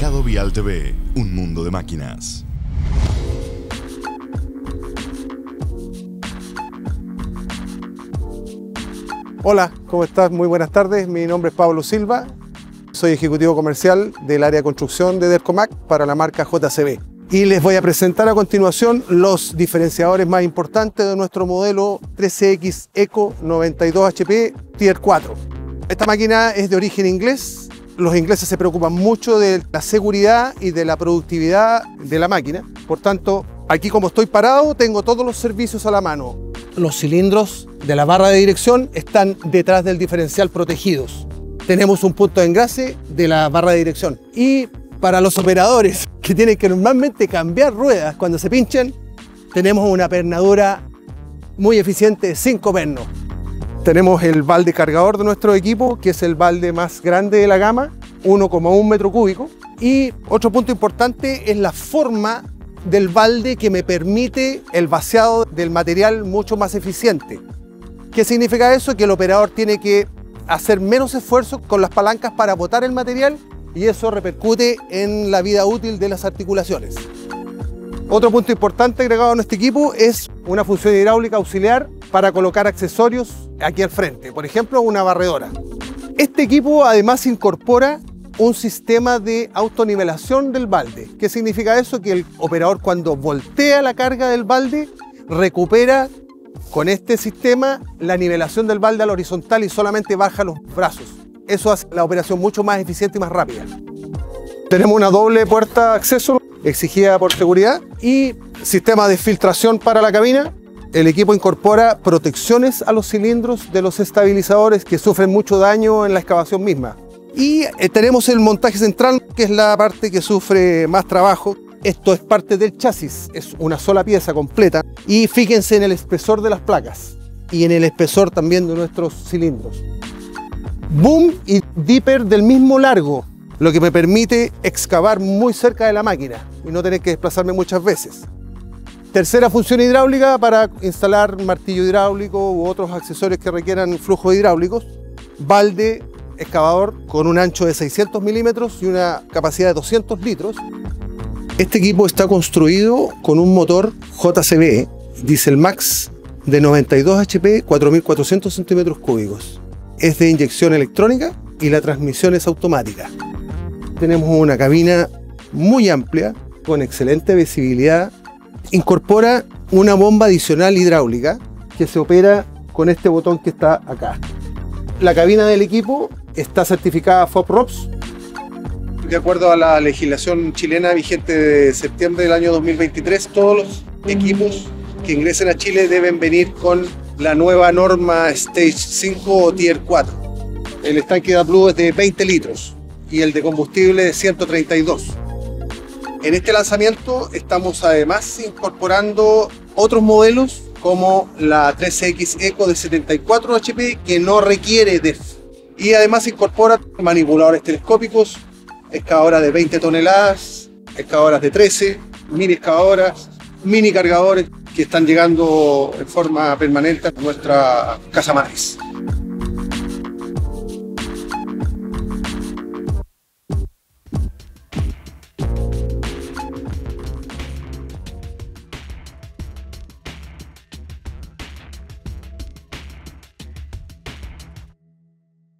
Mercado Vial TV, un mundo de máquinas. Hola, ¿cómo estás? Muy buenas tardes, mi nombre es Pablo Silva. Soy ejecutivo comercial del área de construcción de Delcomac para la marca JCB. Y les voy a presentar a continuación los diferenciadores más importantes de nuestro modelo 3CX Eco 92 HP Tier 4. Esta máquina es de origen inglés. Los ingleses se preocupan mucho de la seguridad y de la productividad de la máquina. Por tanto, aquí como estoy parado, tengo todos los servicios a la mano. Los cilindros de la barra de dirección están detrás del diferencial protegidos. Tenemos un punto de engrase de la barra de dirección. Y para los operadores que tienen que normalmente cambiar ruedas cuando se pinchan, tenemos una pernadura muy eficiente de 5 pernos. Tenemos el balde cargador de nuestro equipo, que es el balde más grande de la gama, 1,1 metro cúbico. Y otro punto importante es la forma del balde, que me permite el vaciado del material mucho más eficiente. ¿Qué significa eso? Que el operador tiene que hacer menos esfuerzo con las palancas para botar el material, y eso repercute en la vida útil de las articulaciones. Otro punto importante agregado a nuestro equipo es una función hidráulica auxiliar para colocar accesorios aquí al frente, por ejemplo una barredora. Este equipo además incorpora un sistema de autonivelación del balde. ¿Qué significa eso? Que el operador, cuando voltea la carga del balde, recupera con este sistema la nivelación del balde al horizontal y solamente baja los brazos. Eso hace la operación mucho más eficiente y más rápida. Tenemos una doble puerta de acceso exigida por seguridad y sistema de filtración para la cabina. El equipo incorpora protecciones a los cilindros de los estabilizadores, que sufren mucho daño en la excavación misma. Y tenemos el montaje central, que es la parte que sufre más trabajo. Esto es parte del chasis, es una sola pieza completa. Y fíjense en el espesor de las placas y en el espesor también de nuestros cilindros. Boom y dipper del mismo largo, lo que me permite excavar muy cerca de la máquina y no tener que desplazarme muchas veces. Tercera función hidráulica para instalar martillo hidráulico u otros accesorios que requieran flujos hidráulicos. Balde excavador con un ancho de 600 milímetros y una capacidad de 200 litros. Este equipo está construido con un motor JCB Diesel Max de 92 HP, 4.400 centímetros cúbicos. Es de inyección electrónica y la transmisión es automática. Tenemos una cabina muy amplia con excelente visibilidad. Incorpora una bomba adicional hidráulica que se opera con este botón que está acá. La cabina del equipo está certificada FOP-ROPS. De acuerdo a la legislación chilena vigente de septiembre del año 2023, todos los equipos que ingresen a Chile deben venir con la nueva norma Stage 5 o Tier 4. El estanque de blue es de 20 litros y el de combustible de 132. En este lanzamiento estamos además incorporando otros modelos como la 3CX Eco de 74 HP, que no requiere DEF. Y además incorpora manipuladores telescópicos, excavadoras de 20 toneladas, excavadoras de 13, mini excavadoras, mini cargadores que están llegando en forma permanente a nuestra casa matriz.